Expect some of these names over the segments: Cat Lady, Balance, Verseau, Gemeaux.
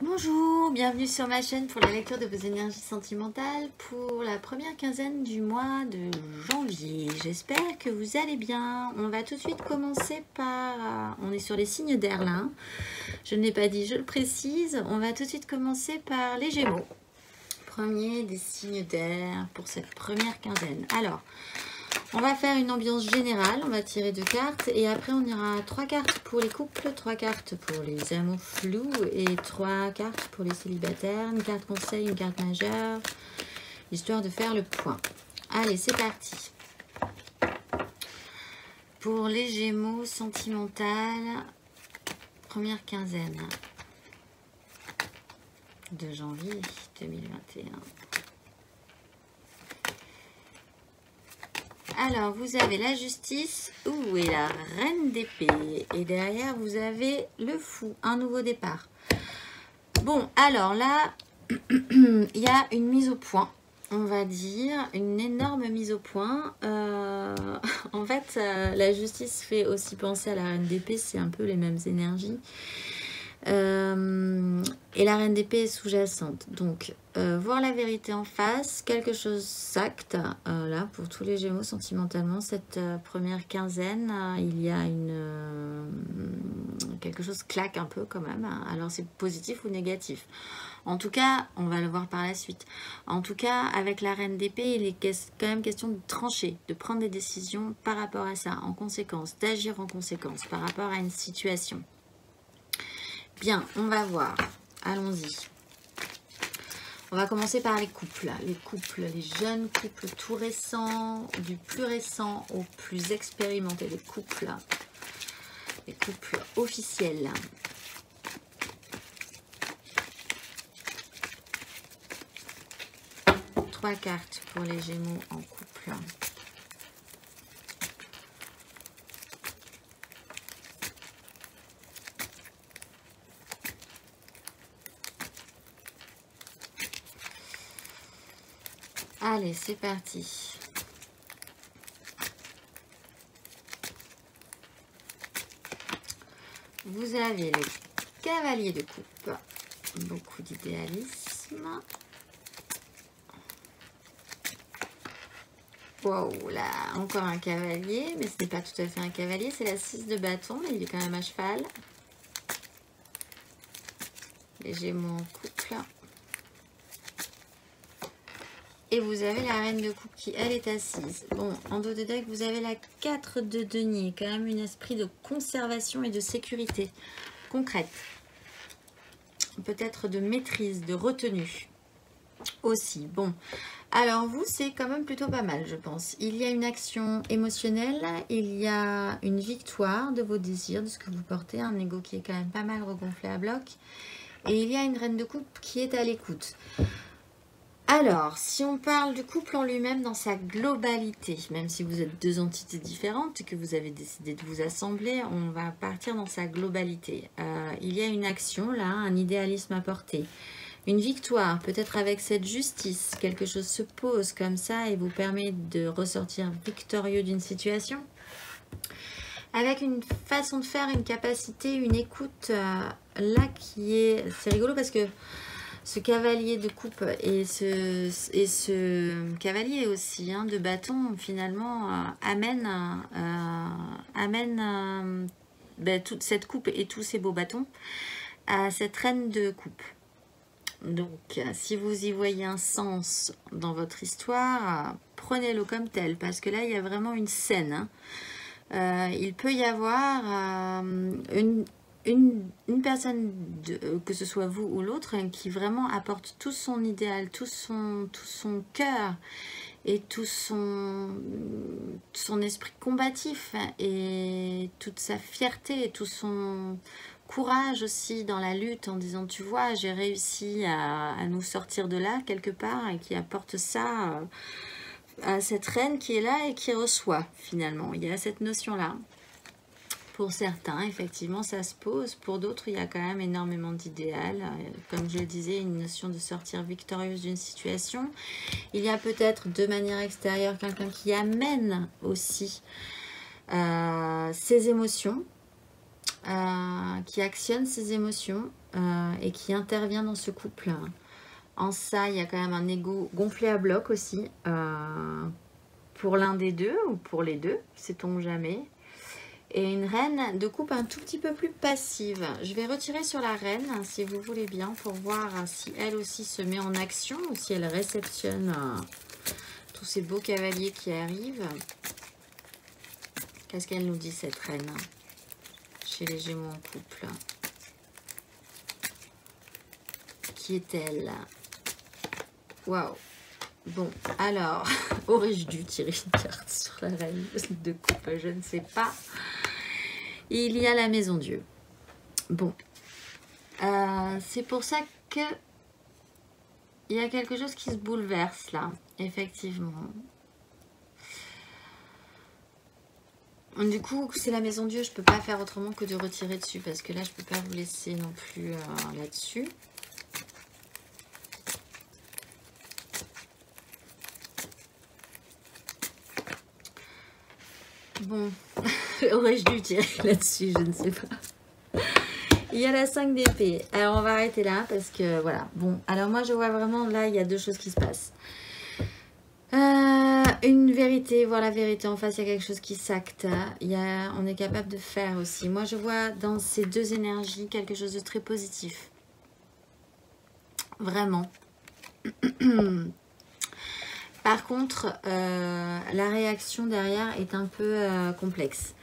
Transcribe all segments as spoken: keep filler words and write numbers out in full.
Bonjour, bienvenue sur ma chaîne pour la lecture de vos énergies sentimentales pour la première quinzaine du mois de janvier. J'espère que vous allez bien. On va tout de suite commencer par... On est sur les signes d'air là. Je ne l'ai pas dit, je le précise. On va tout de suite commencer par les Gémeaux. Premier des signes d'air pour cette première quinzaine. Alors, on va faire une ambiance générale. On va tirer deux cartes et après on ira trois cartes pour les couples, trois cartes pour les amours flous et trois cartes pour les célibataires, une carte conseil, une carte majeure, histoire de faire le point. Allez, c'est parti. Pour les Gémeaux sentimentales, première quinzaine de janvier deux mille vingt et un. Alors, vous avez la justice, où est la reine d'épée. Et derrière, vous avez le fou, un nouveau départ. Bon, alors là, il y a une mise au point, on va dire, une énorme mise au point. Euh, en fait, euh, la justice fait aussi penser à la reine d'épée, c'est un peu les mêmes énergies. Euh, et la reine d'épée est sous-jacente. Donc, euh, voir la vérité en face, quelque chose s'acte. Euh, là, pour tous les Gémeaux, sentimentalement, cette euh, première quinzaine, euh, il y a une euh, quelque chose claque un peu quand même. Hein. Alors, c'est positif ou négatif. En tout cas, on va le voir par la suite. En tout cas, avec la reine d'épée, il est quand même question de trancher, de prendre des décisions par rapport à ça, en conséquence, d'agir en conséquence, par rapport à une situation. Bien, on va voir. Allons-y. On va commencer par les couples. Les couples, les jeunes couples tout récents, du plus récent au plus expérimenté. Les couples, les couples officiels. Trois cartes pour les Gémeaux en couple. Allez, c'est parti. Vous avez le cavalier de coupe. Beaucoup d'idéalisme. Wow, là, encore un cavalier. Mais ce n'est pas tout à fait un cavalier. C'est la six de bâton, mais il est quand même à cheval. Les Gémeaux en couple. Et vous avez la reine de coupe qui, elle, est assise. Bon, en dos de deck, vous avez la quatre de denier. Quand même un esprit de conservation et de sécurité concrète. Peut-être de maîtrise, de retenue aussi. Bon, alors vous, c'est quand même plutôt pas mal, je pense. Il y a une action émotionnelle. Il y a une victoire de vos désirs, de ce que vous portez. Un ego qui est quand même pas mal regonflé à bloc. Et il y a une reine de coupe qui est à l'écoute. Alors, si on parle du couple en lui-même dans sa globalité, même si vous êtes deux entités différentes et que vous avez décidé de vous assembler, on va partir dans sa globalité. Euh, il y a une action là, un idéalisme à porter, une victoire, peut-être avec cette justice, quelque chose se pose comme ça et vous permet de ressortir victorieux d'une situation. Avec une façon de faire, une capacité, une écoute euh, là qui est... C'est rigolo parce que ce cavalier de coupe et ce, et ce cavalier aussi hein, de bâton, finalement, euh, amène, euh, amène euh, ben, toute cette coupe et tous ces beaux bâtons à cette reine de coupe. Donc, si vous y voyez un sens dans votre histoire, prenez-le comme tel, parce que là, il y a vraiment une scène. Hein. Euh, il peut y avoir euh, une... Une, une personne, de, que ce soit vous ou l'autre, qui vraiment apporte tout son idéal, tout son, tout son cœur et tout son, son esprit combatif et toute sa fierté et tout son courage aussi dans la lutte en disant tu vois j'ai réussi à, à nous sortir de là quelque part et qui apporte ça à cette reine qui est là et qui reçoit finalement. Il y a cette notion là. Pour certains, effectivement, ça se pose. Pour d'autres, il y a quand même énormément d'idéal. Comme je le disais, une notion de sortir victorieuse d'une situation. Il y a peut-être de manière extérieure quelqu'un qui amène aussi euh, ses émotions, euh, qui actionne ses émotions euh, et qui intervient dans ce couple. En ça, il y a quand même un ego gonflé à bloc aussi, euh, pour l'un des deux ou pour les deux, sait-on jamais. Et une reine de coupe un tout petit peu plus passive. Je vais retirer sur la reine, si vous voulez bien, pour voir si elle aussi se met en action ou si elle réceptionne euh, tous ces beaux cavaliers qui arrivent. Qu'est-ce qu'elle nous dit, cette reine, chez les Gémeaux en couple? Qui est-elle? Waouh! Bon, alors, aurais-je dû tirer une carte sur la reine de coupe? Je ne sais pas. Il y a la maison Dieu. Bon. Euh, c'est pour ça que il y a quelque chose qui se bouleverse là, effectivement. Du coup, c'est la maison Dieu. Je ne peux pas faire autrement que de retirer dessus, parce que là, je ne peux pas vous laisser non plus euh, là-dessus. Bon, aurais-je dû tirer là-dessus? Je ne sais pas. Il y a la cinq d'épée. Alors, on va arrêter là parce que voilà. Bon, alors moi, je vois vraiment là, il y a deux choses qui se passent. Euh, une vérité, voir la vérité en face, il y a quelque chose qui s'acte. Il y a, on est capable de faire aussi. Moi, je vois dans ces deux énergies quelque chose de très positif. Vraiment. Par contre, euh, la réaction derrière est un peu euh, complexe.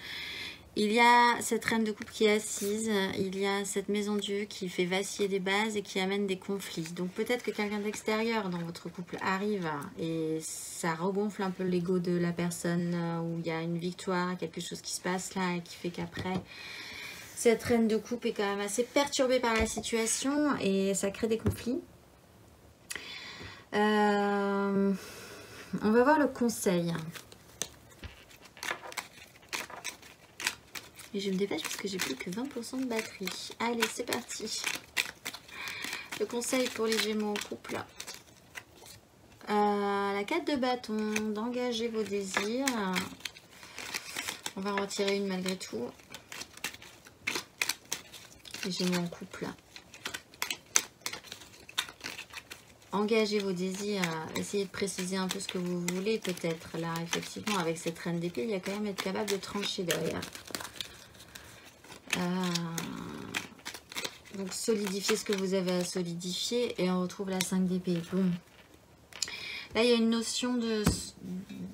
Il y a cette reine de coupe qui est assise, il y a cette maison Dieu qui fait vaciller des bases et qui amène des conflits. Donc peut-être que quelqu'un d'extérieur dans votre couple arrive et ça regonfle un peu l'ego de la personne, où il y a une victoire, quelque chose qui se passe là et qui fait qu'après, cette reine de coupe est quand même assez perturbée par la situation et ça crée des conflits. Euh... On va voir le conseil. Et je me dépêche parce que j'ai plus que vingt pour cent de batterie. Allez, c'est parti. Le conseil pour les Gémeaux en couple. Euh, la carte de bâton, d'engager vos désirs. On va en retirer une malgré tout. Les Gémeaux en couple. Engagez vos désirs, essayez de préciser un peu ce que vous voulez peut-être. Là, effectivement, avec cette reine d'épée, il y a quand même être capable de trancher derrière. Euh... Donc, solidifiez ce que vous avez à solidifier et on retrouve la cinq d'épée. Bon. Là, il y a une notion de...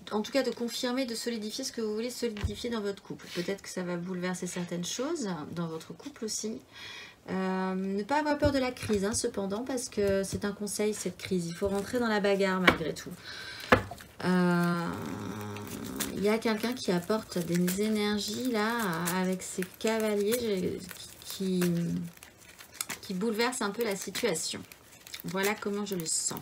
En tout cas, de confirmer, de solidifier ce que vous voulez solidifier dans votre couple. Peut-être que ça va bouleverser certaines choses, dans votre couple aussi. Euh, ne pas avoir peur de la crise, hein, cependant, parce que c'est un conseil, cette crise. Il faut rentrer dans la bagarre malgré tout. Euh, il y a quelqu'un qui apporte des énergies là avec ses cavaliers qui, qui bouleverse un peu la situation. Voilà comment je le sens.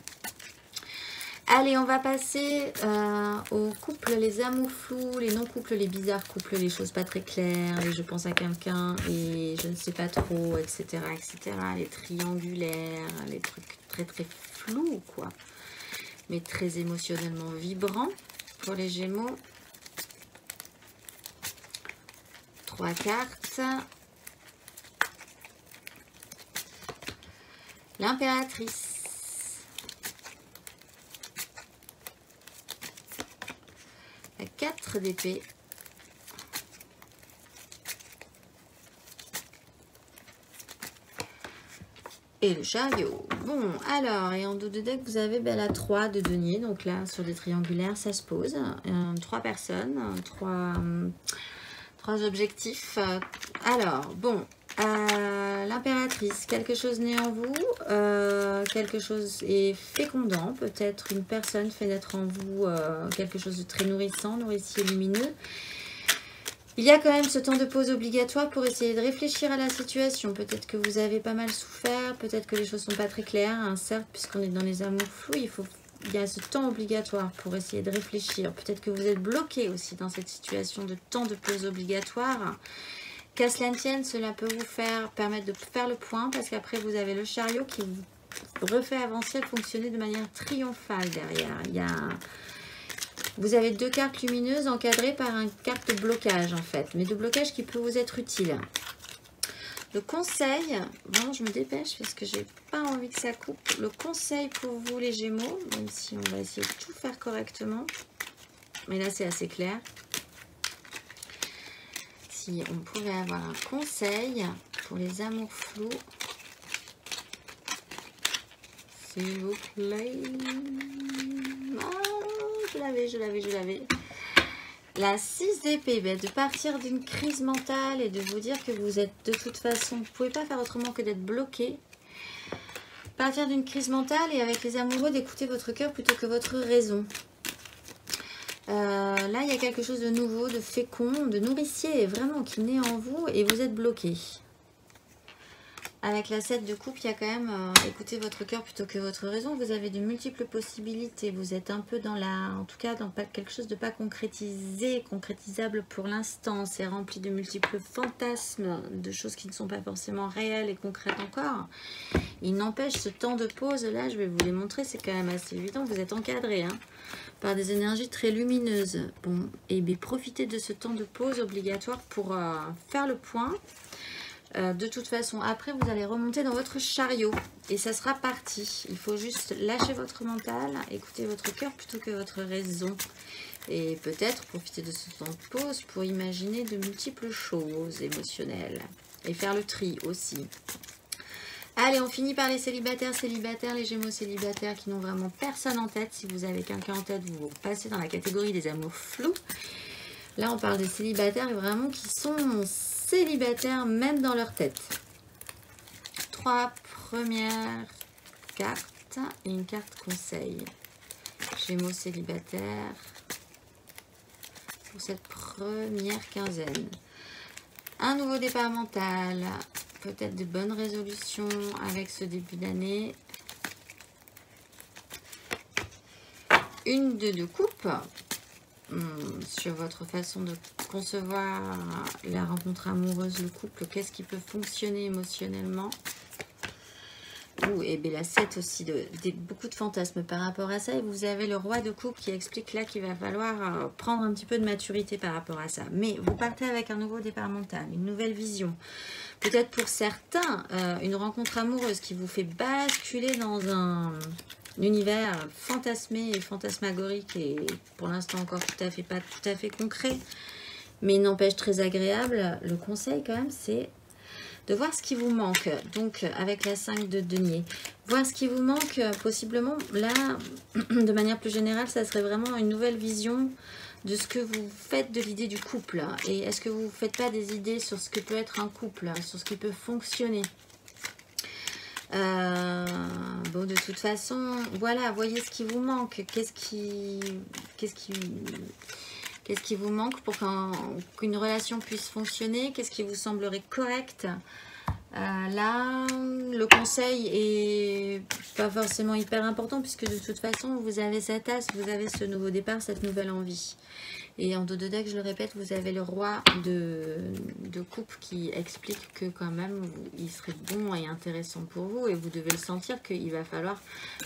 Allez, on va passer euh, aux couples, les amours flous, les non-couples, les bizarres couples, les choses pas très claires, les je pense à quelqu'un et je ne sais pas trop, et cetera, et cetera. Les triangulaires, les trucs très très flous, quoi. Mais très émotionnellement vibrants pour les Gémeaux. Trois cartes. L'impératrice. quatre d'épée. Et le chariot. Bon, alors, et en dos de deck, vous avez ben, la trois de denier. Donc là, sur des triangulaires, ça se pose. Euh, trois personnes, trois, trois objectifs. Alors, bon, euh, l'impératrice, quelque chose naît en vous. Euh, quelque chose est fécondant, peut-être une personne fait naître en vous euh, quelque chose de très nourrissant, nourricier, lumineux. Il y a quand même ce temps de pause obligatoire pour essayer de réfléchir à la situation. Peut-être que vous avez pas mal souffert, peut-être que les choses sont pas très claires, hein, certes, puisqu'on est dans les amours flous, il faut, il y a ce temps obligatoire pour essayer de réfléchir. Peut-être que vous êtes bloqué aussi dans cette situation de temps de pause obligatoire. Qu'à cela ne tienne, cela peut vous faire permettre de faire le point parce qu'après vous avez le chariot qui vous refait avancer, fonctionner de manière triomphale derrière. Il y a... Vous avez deux cartes lumineuses encadrées par une carte de blocage en fait, mais de blocage qui peut vous être utile. Le conseil, bon, je me dépêche parce que j'ai pas envie que ça coupe. Le conseil pour vous les Gémeaux, même si on va essayer de tout faire correctement, mais là c'est assez clair. Si on pouvait avoir un conseil pour les amours flous, s'il vous plaît. Oh, je l'avais, je l'avais, je l'avais. La six d'épée, de partir d'une crise mentale et de vous dire que vous êtes de toute façon, vous ne pouvez pas faire autrement que d'être bloqué. Partir d'une crise mentale et avec les amoureux d'écouter votre cœur plutôt que votre raison. Euh, là, il y a quelque chose de nouveau, de fécond, de nourricier, vraiment qui naît en vous et vous êtes bloqué. Avec la sept de coupe, il y a quand même euh, écouter votre cœur plutôt que votre raison. Vous avez de multiples possibilités. Vous êtes un peu dans la, en tout cas dans pas, quelque chose de pas concrétisé, concrétisable pour l'instant. C'est rempli de multiples fantasmes, de choses qui ne sont pas forcément réelles et concrètes encore. Il n'empêche, ce temps de pause là, je vais vous les montrer, c'est quand même assez évident. Vous êtes encadré hein, par des énergies très lumineuses. Bon, et bien profitez de ce temps de pause obligatoire pour euh, faire le point. Euh, de toute façon, après, vous allez remonter dans votre chariot et ça sera parti. Il faut juste lâcher votre mental, écouter votre cœur plutôt que votre raison. Et peut-être profiter de ce temps de pause pour imaginer de multiples choses émotionnelles et faire le tri aussi. Allez, on finit par les célibataires, célibataires, les Gémeaux célibataires qui n'ont vraiment personne en tête. Si vous avez quelqu'un en tête, vous passez dans la catégorie des amours flous. Là, on parle des célibataires vraiment qui sont célibataires même dans leur tête. Trois premières cartes et une carte conseil. Gémeaux célibataires pour cette première quinzaine. Un nouveau départ mental, peut-être de bonnes résolutions avec ce début d'année. Une de deux coupes sur votre façon de concevoir la rencontre amoureuse, le couple, qu'est-ce qui peut fonctionner émotionnellement. Ou et bien la sept aussi, de, de, beaucoup de fantasmes par rapport à ça. Et vous avez le roi de coupe qui explique là qu'il va falloir prendre un petit peu de maturité par rapport à ça. Mais vous partez avec un nouveau départ mental, une nouvelle vision. Peut-être pour certains, euh, une rencontre amoureuse qui vous fait basculer dans un... l'univers fantasmé et fantasmagorique et pour l'instant encore tout à fait pas tout à fait concret, mais n'empêche très agréable. Le conseil quand même, c'est de voir ce qui vous manque. Donc avec la cinq de denier, voir ce qui vous manque possiblement. Là, de manière plus générale, ça serait vraiment une nouvelle vision de ce que vous faites de l'idée du couple. Et est-ce que vous ne faites pas des idées sur ce que peut être un couple, sur ce qui peut fonctionner? Euh, bon, de toute façon, voilà, voyez ce qui vous manque. Qu'est-ce qui, qu'est-ce qui, qu'est-ce qui vous manque pour qu'un, qu'une relation puisse fonctionner? Qu'est-ce qui vous semblerait correct? euh, Là, le conseil est pas forcément hyper important puisque de toute façon, vous avez cette as, vous avez ce nouveau départ, cette nouvelle envie. Et en dos de deck, je le répète, vous avez le roi de, de coupe qui explique que quand même, il serait bon et intéressant pour vous. Et vous devez le sentir qu'il va falloir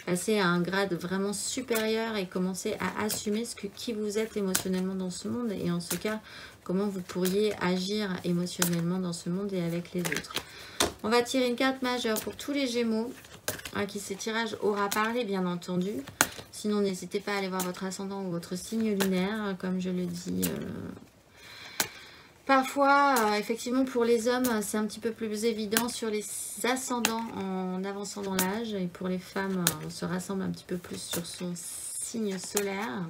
passer à un grade vraiment supérieur et commencer à assumer ce que, qui vous êtes émotionnellement dans ce monde. Et en ce cas, comment vous pourriez agir émotionnellement dans ce monde et avec les autres. On va tirer une carte majeure pour tous les Gémeaux à qui ce tirage aura parlé, bien entendu. Sinon, n'hésitez pas à aller voir votre ascendant ou votre signe lunaire, comme je le dis. Euh... Parfois, euh, effectivement, pour les hommes, c'est un petit peu plus évident sur les ascendants en avançant dans l'âge. Et pour les femmes, on se rassemble un petit peu plus sur son signe solaire.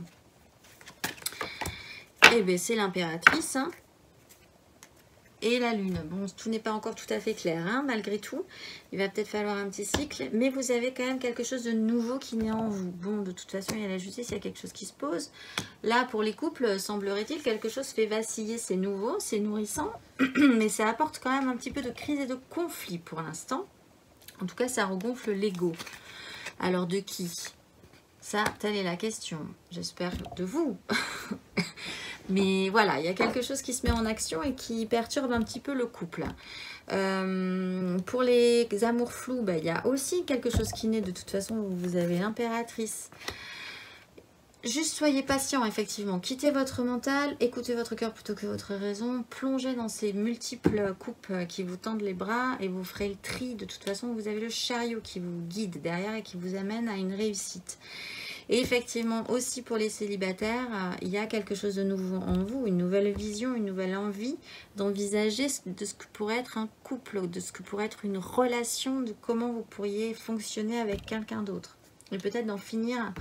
Et bien, c'est l'impératrice. Hein. Et la lune. Bon, tout n'est pas encore tout à fait clair, hein, malgré tout. Il va peut-être falloir un petit cycle, mais vous avez quand même quelque chose de nouveau qui naît en vous. Bon, de toute façon, il y a la justice, il y a quelque chose qui se pose. Là, pour les couples, semblerait-il, quelque chose fait vaciller. C'est nouveau, c'est nourrissant, mais ça apporte quand même un petit peu de crise et de conflit pour l'instant. En tout cas, ça regonfle l'ego. Alors, de qui? Ça, telle est la question. J'espère de vous. Mais voilà, il y a quelque chose qui se met en action et qui perturbe un petit peu le couple. Euh, pour les amours flous, bah, il y a aussi quelque chose qui naît. De toute façon, vous avez l'impératrice. Juste soyez patient, effectivement. Quittez votre mental, écoutez votre cœur plutôt que votre raison, plongez dans ces multiples coupes qui vous tendent les bras et vous ferez le tri. De toute façon, vous avez le chariot qui vous guide derrière et qui vous amène à une réussite. Et effectivement, aussi pour les célibataires, il y a quelque chose de nouveau en vous, une nouvelle vision, une nouvelle envie d'envisager de ce que pourrait être un couple, de ce que pourrait être une relation, de comment vous pourriez fonctionner avec quelqu'un d'autre. Et peut-être d'en finir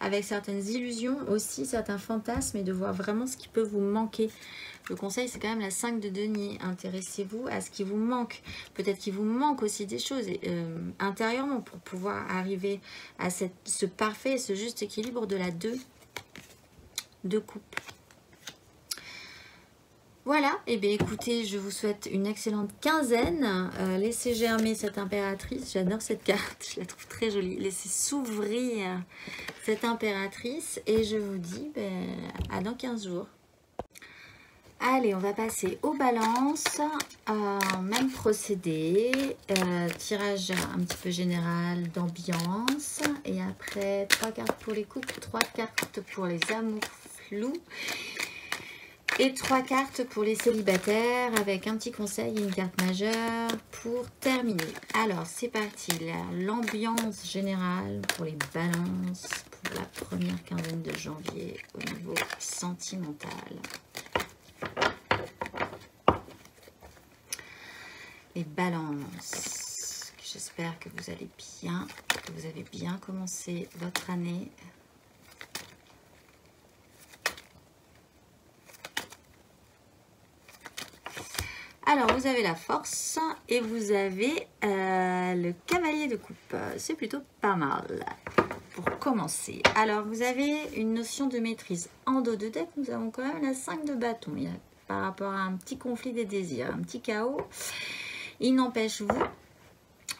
avec certaines illusions aussi, certains fantasmes, et de voir vraiment ce qui peut vous manquer. Le conseil, c'est quand même la cinq de denier. Intéressez-vous à ce qui vous manque. Peut-être qu'il vous manque aussi des choses euh, intérieurement pour pouvoir arriver à cette, ce parfait, ce juste équilibre de la deux de coupe. Voilà, et eh bien écoutez, je vous souhaite une excellente quinzaine. Euh, laissez germer cette impératrice, j'adore cette carte, je la trouve très jolie. Laissez s'ouvrir cette impératrice et je vous dis ben, à dans quinze jours. Allez, on va passer aux balances. Euh, même procédé, euh, tirage un petit peu général d'ambiance. Et après, trois cartes pour les couples, trois cartes pour les amours flous. Et trois cartes pour les célibataires avec un petit conseil et une carte majeure pour terminer. Alors, c'est parti. L'ambiance générale pour les balances pour la première quinzaine de janvier au niveau sentimental. Les balances. J'espère que vous allez bien, que vous avez bien commencé votre année. Alors, vous avez la force et vous avez euh, le cavalier de coupe. C'est plutôt pas mal pour commencer. Alors, vous avez une notion de maîtrise. En dos de deck, nous avons quand même la cinq de bâton. Il y a, par rapport à un petit conflit des désirs, un petit chaos. Il n'empêche, vous,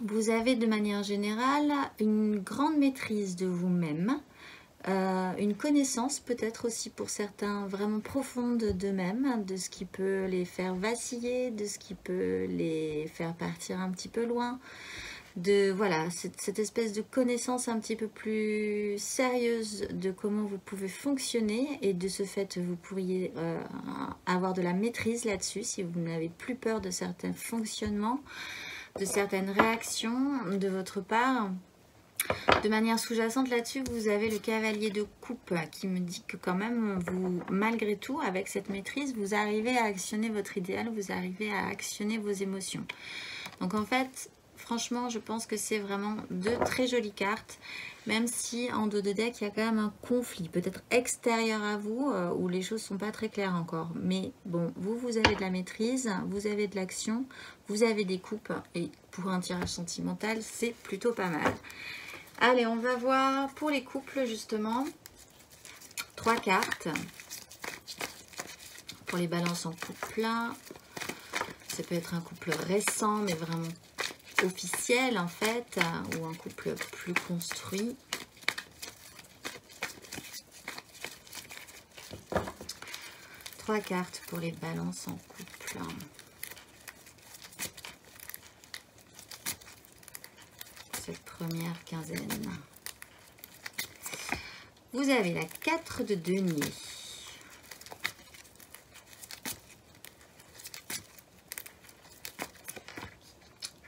vous avez de manière générale une grande maîtrise de vous-même. Euh, une connaissance peut-être aussi pour certains vraiment profonde d'eux-mêmes, de ce qui peut les faire vaciller, de ce qui peut les faire partir un petit peu loin, de voilà cette, cette espèce de connaissance un petit peu plus sérieuse de comment vous pouvez fonctionner, et de ce fait vous pourriez euh, avoir de la maîtrise là-dessus si vous n'avez plus peur de certains fonctionnements, de certaines réactions de votre part. De manière sous-jacente là-dessus, vous avez le cavalier de coupe qui me dit que quand même, vous, malgré tout, avec cette maîtrise, vous arrivez à actionner votre idéal, vous arrivez à actionner vos émotions. Donc en fait, franchement, je pense que c'est vraiment deux très jolies cartes, même si en dos de deck, il y a quand même un conflit, peut-être extérieur à vous, euh, où les choses ne sont pas très claires encore. Mais bon, vous, vous avez de la maîtrise, vous avez de l'action, vous avez des coupes, et pour un tirage sentimental, c'est plutôt pas mal. Allez, on va voir pour les couples, justement, trois cartes. Pour les balances en couple, ça peut être un couple récent, mais vraiment officiel, en fait, ou un couple plus construit. Trois cartes pour les balances en couple. Première quinzaine. Vous avez la quatre de denier.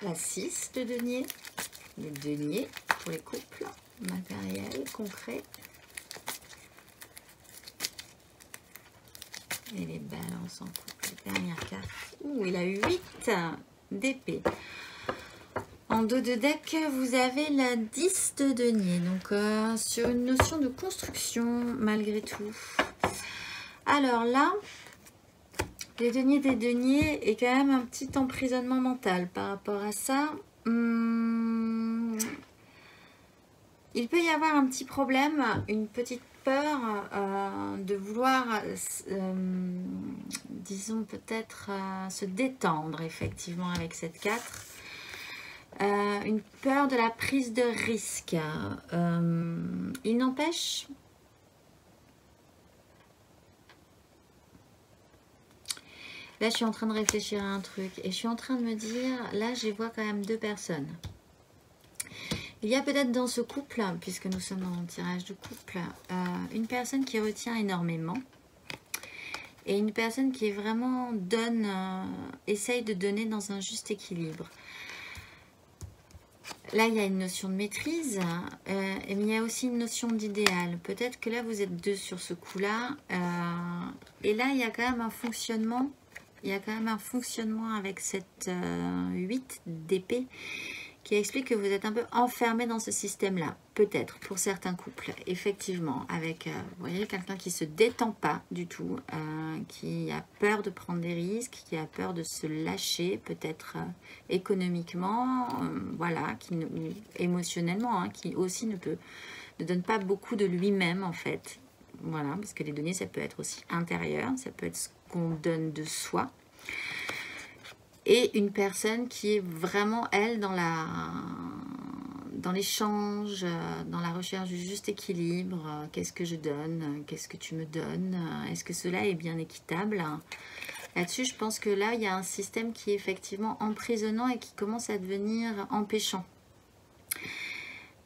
La six de denier. Les deniers pour les couples. Matériel, concret. Et les balances en couple. Dernière carte. Ouh, il a huit d'épée. En dos de deck, vous avez la dix de denier, donc euh, sur une notion de construction malgré tout. Alors là, les deniers des deniers est quand même un petit emprisonnement mental par rapport à ça. Hum, il peut y avoir un petit problème, une petite peur euh, de vouloir, euh, disons peut-être, euh, se détendre effectivement avec cette quatre. Euh, une peur de la prise de risque. Euh, il n'empêche, là je suis en train de réfléchir à un truc et je suis en train de me dire, là je vois quand même deux personnes. Il y a peut-être dans ce couple, puisque nous sommes dans le tirage de couple, euh, une personne qui retient énormément et une personne qui est vraiment donne, euh, essaye de donner dans un juste équilibre. Là, il y a une notion de maîtrise, euh, mais il y a aussi une notion d'idéal. Peut-être que là, vous êtes deux sur ce coup-là. Euh, et là, il y a quand même un fonctionnement. Il y a quand même un fonctionnement avec cette euh, huit d'épée qui explique que vous êtes un peu enfermé dans ce système-là, peut-être, pour certains couples, effectivement, avec, euh, vous voyez, quelqu'un qui ne se détend pas du tout, euh, qui a peur de prendre des risques, qui a peur de se lâcher, peut-être euh, économiquement, euh, voilà, qui ne, émotionnellement, hein, qui aussi ne, peut, ne donne pas beaucoup de lui-même, en fait, voilà, parce que les données, ça peut être aussi intérieur, ça peut être ce qu'on donne de soi, et une personne qui est vraiment, elle, dans la dans l'échange, dans la recherche du juste équilibre. Qu'est-ce que je donne? Qu'est-ce que tu me donnes? Est-ce que cela est bien équitable? Là-dessus, je pense que là, il y a un système qui est effectivement emprisonnant et qui commence à devenir empêchant.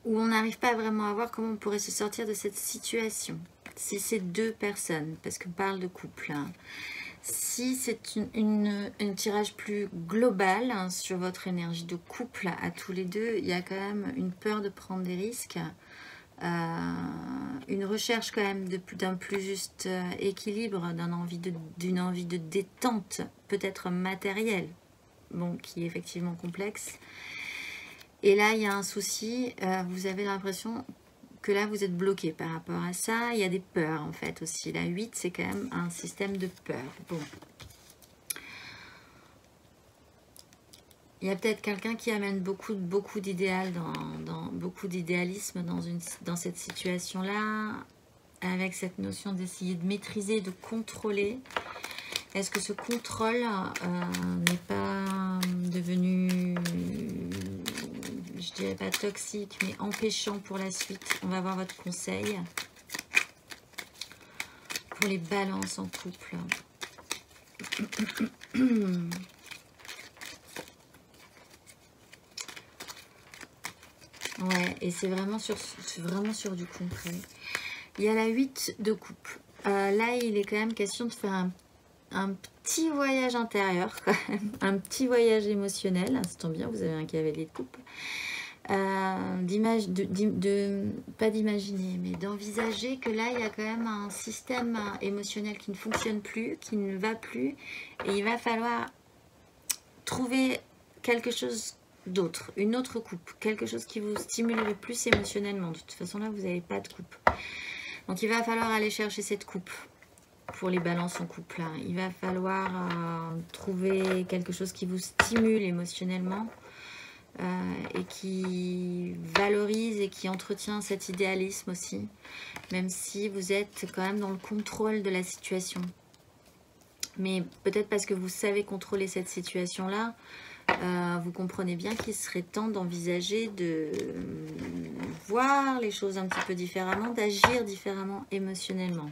Où on n'arrive pas vraiment à voir comment on pourrait se sortir de cette situation. Si c'est deux personnes, parce qu'on parle de couple. Si c'est un tirage plus global hein, sur votre énergie de couple à tous les deux, il y a quand même une peur de prendre des risques, euh, une recherche quand même d'un plus juste euh, équilibre, d'une envie, envie de détente, peut-être matérielle, bon, qui est effectivement complexe. Et là, il y a un souci, euh, vous avez l'impression que là, vous êtes bloqué par rapport à ça. Il y a des peurs, en fait, aussi. La huit, c'est quand même un système de peur. Bon. Il y a peut-être quelqu'un qui amène beaucoup, beaucoup d'idéal, dans, dans, beaucoup d'idéalisme dans, dans cette situation-là, avec cette notion d'essayer de maîtriser, de contrôler. Est-ce que ce contrôle euh, n'est pas devenu... je dirais pas toxique, mais empêchant pour la suite. On va voir votre conseil pour les balances en couple. Ouais, et c'est vraiment sur, c'est vraiment sur du concret. Il y a la huit de couple. Euh, là, il est quand même question de faire un un petit voyage intérieur, quand même. Un petit voyage émotionnel. Ça tombe bien, vous avez un cavalier de couple. Euh, d'image de, de, de pas d'imaginer, mais d'envisager que là, il y a quand même un système émotionnel qui ne fonctionne plus, qui ne va plus. Et il va falloir trouver quelque chose d'autre, une autre coupe, quelque chose qui vous stimulerait plus émotionnellement. De toute façon, là, vous n'avez pas de coupe. Donc, il va falloir aller chercher cette coupe. Pour les balances en couple, hein. Il va falloir euh, trouver quelque chose qui vous stimule émotionnellement euh, et qui valorise et qui entretient cet idéalisme aussi, même si vous êtes quand même dans le contrôle de la situation. Mais peut-être parce que vous savez contrôler cette situation-là, euh, vous comprenez bien qu'il serait temps d'envisager de euh, voir les choses un petit peu différemment, d'agir différemment émotionnellement.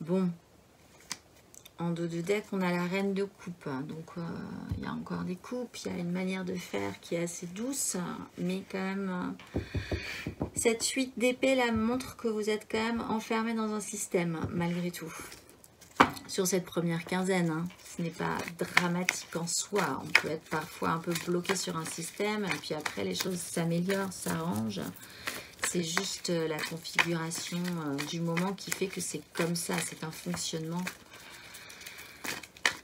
Bon, en dos de deck, on a la reine de coupe. Donc, euh, il y a encore des coupes. Il y a une manière de faire qui est assez douce. Mais quand même, euh, cette huit d'épée, là, montre que vous êtes quand même enfermé dans un système, malgré tout. Sur cette première quinzaine, hein, ce n'est pas dramatique en soi. On peut être parfois un peu bloqué sur un système. Et puis après, les choses s'améliorent, s'arrangent. C'est juste la configuration du moment qui fait que c'est comme ça, c'est un fonctionnement.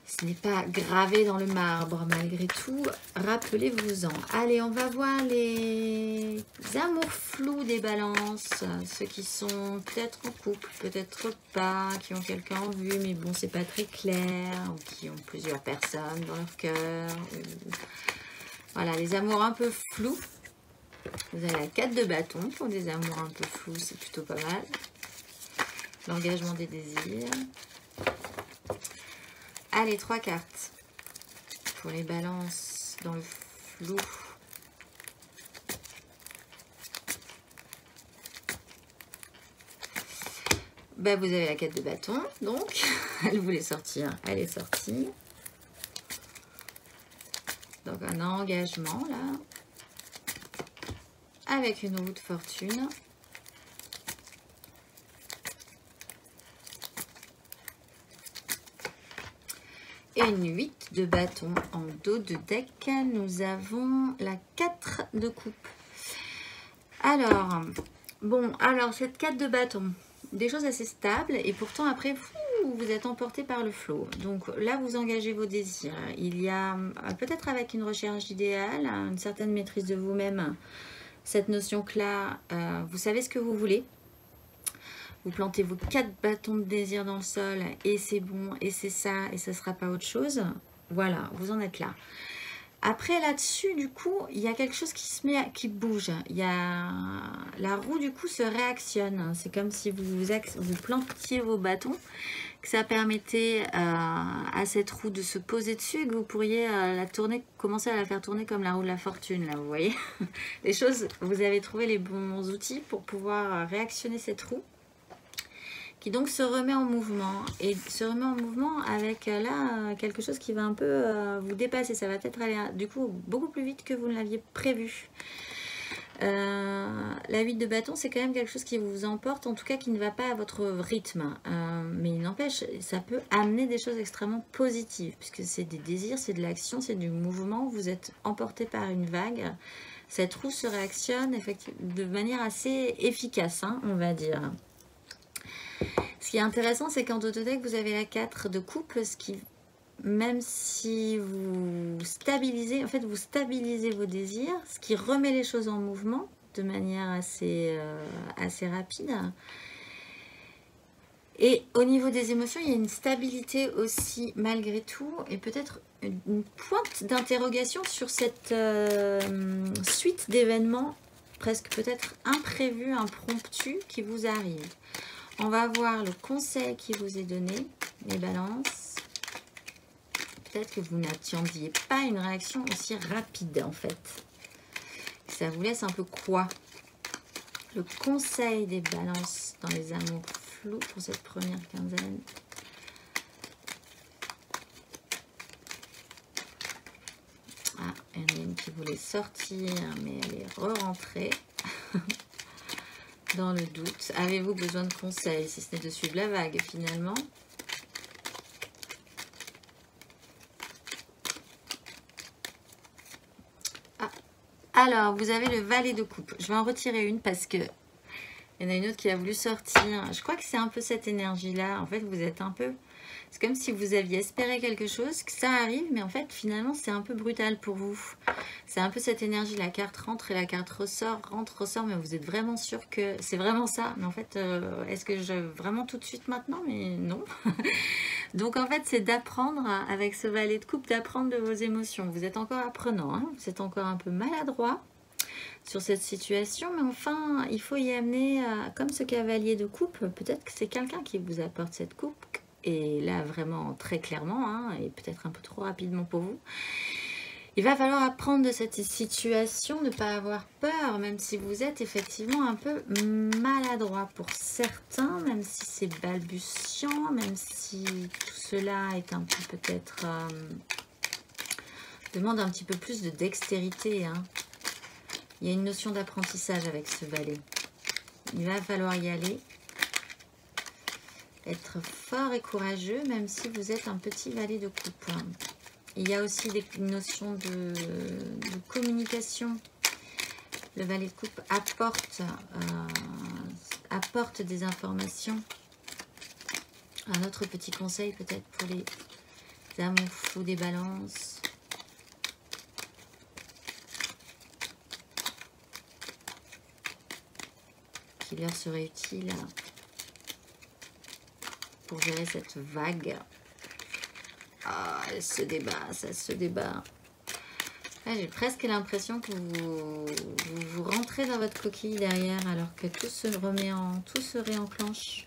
Ce n'est pas gravé dans le marbre malgré tout, rappelez-vous-en. Allez, on va voir les amours flous des balances, ceux qui sont peut-être en couple, peut-être pas, qui ont quelqu'un en vue, mais bon, c'est pas très clair, ou qui ont plusieurs personnes dans leur cœur. Voilà, les amours un peu flous. Vous avez la quatre de bâton pour des amours un peu flous, c'est plutôt pas mal. L'engagement des désirs. Allez, trois cartes. Pour les balances dans le flou. Bah, vous avez la quatre de bâton, donc. Elle voulait sortir, elle est sortie. Donc, un engagement, là. avec une roue de fortune. Et une huit de bâton en dos de deck. Nous avons la quatre de coupe. Alors, bon, alors cette quatre de bâton, des choses assez stables. Et pourtant, après, vous, vous êtes emporté par le flot. Donc là, vous engagez vos désirs. Il y a, peut-être avec une recherche d'idéal, une certaine maîtrise de vous-même, cette notion que là, euh, vous savez ce que vous voulez. Vous plantez vos quatre bâtons de désir dans le sol et c'est bon, et c'est ça, et ça ne sera pas autre chose. Voilà, vous en êtes là. Après, là-dessus, du coup, il y a quelque chose qui se met, à, qui bouge. Il y a, la roue, du coup, se réactionne. C'est comme si vous, vous, vous plantiez vos bâtons, que ça permettait euh, à cette roue de se poser dessus et que vous pourriez euh, la tourner, commencer à la faire tourner comme la roue de la fortune, là, vous voyez. Les choses, vous avez trouvé les bons outils pour pouvoir réactionner cette roue, qui donc se remet en mouvement, et se remet en mouvement avec là quelque chose qui va un peu euh, vous dépasser. Ça va peut-être aller du coup beaucoup plus vite que vous ne l'aviez prévu. Euh, la huit de bâton, c'est quand même quelque chose qui vous emporte, en tout cas qui ne va pas à votre rythme. Euh, mais il n'empêche, ça peut amener des choses extrêmement positives, puisque c'est des désirs, c'est de l'action, c'est du mouvement, vous êtes emporté par une vague. Cette roue se réactionne de manière assez efficace, hein, on va dire. Ce qui est intéressant, c'est qu'en dos de deck, vous avez la quatre de coupe, ce qui, même si vous stabilisez, en fait, vous stabilisez vos désirs, ce qui remet les choses en mouvement de manière assez, euh, assez rapide. Et au niveau des émotions, il y a une stabilité aussi, malgré tout, et peut-être une pointe d'interrogation sur cette euh, suite d'événements, presque peut-être imprévus, impromptus, qui vous arrivent. On va voir le conseil qui vous est donné, les balances. Peut-être que vous n'attendiez pas une réaction aussi rapide, en fait. Ça vous laisse un peu quoi? Le conseil des balances dans les amours flous pour cette première quinzaine. Ah, il y en a une qui voulait sortir, mais elle est re-rentrée. Dans le doute, avez-vous besoin de conseils, si ce n'est de suivre la vague finalement? Ah. Alors, vous avez le valet de coupe. Je vais en retirer une parce que il y en a une autre qui a voulu sortir. Je crois que c'est un peu cette énergie-là. En fait, vous êtes un peu... C'est comme si vous aviez espéré quelque chose, que ça arrive, mais en fait, finalement, c'est un peu brutal pour vous. C'est un peu cette énergie, la carte rentre et la carte ressort, rentre, ressort, mais vous êtes vraiment sûr que c'est vraiment ça. Mais en fait, euh, est-ce que je... Vraiment tout de suite maintenant? Mais non. Donc, en fait, c'est d'apprendre, avec ce valet de coupe, d'apprendre de vos émotions. Vous êtes encore apprenant, hein, vous êtes encore un peu maladroit sur cette situation, mais enfin, il faut y amener, euh, comme ce cavalier de coupe, peut-être que c'est quelqu'un qui vous apporte cette coupe, et là vraiment très clairement, hein, et peut-être un peu trop rapidement pour vous. Il va falloir apprendre de cette situation, ne pas avoir peur, même si vous êtes effectivement un peu maladroit pour certains, même si c'est balbutiant, même si tout cela est un peu peut-être... Euh, demande un petit peu plus de dextérité, hein. Il y a une notion d'apprentissage avec ce valet. Il va falloir y aller. Être fort et courageux, même si vous êtes un petit valet de coupe. Il y a aussi des notions de, de communication. Le valet de coupe apporte, euh, apporte des informations. Un autre petit conseil peut-être pour les amours flous des balances. Qui leur serait utile pour gérer cette vague. Ah, elle se débat, ça se débat. Là, j'ai presque l'impression que vous, vous vous rentrez dans votre coquille derrière, alors que tout se remet en, tout se réenclenche.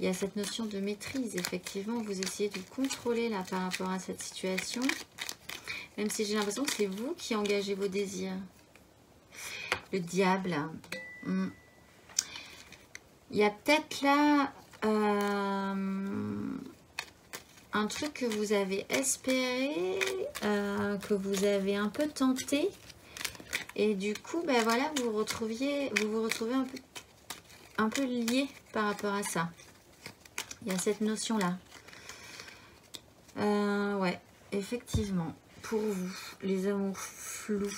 Il y a cette notion de maîtrise, effectivement, vous essayez de contrôler là par rapport à cette situation, même si j'ai l'impression que c'est vous qui engagez vos désirs. Le diable. Hmm. Il y a peut-être là euh, un truc que vous avez espéré, euh, que vous avez un peu tenté et du coup ben voilà, vous vous retrouviez vous vous retrouvez un peu un peu lié par rapport à ça. Il y a cette notion là. Euh, ouais, effectivement, pour vous les amours flous,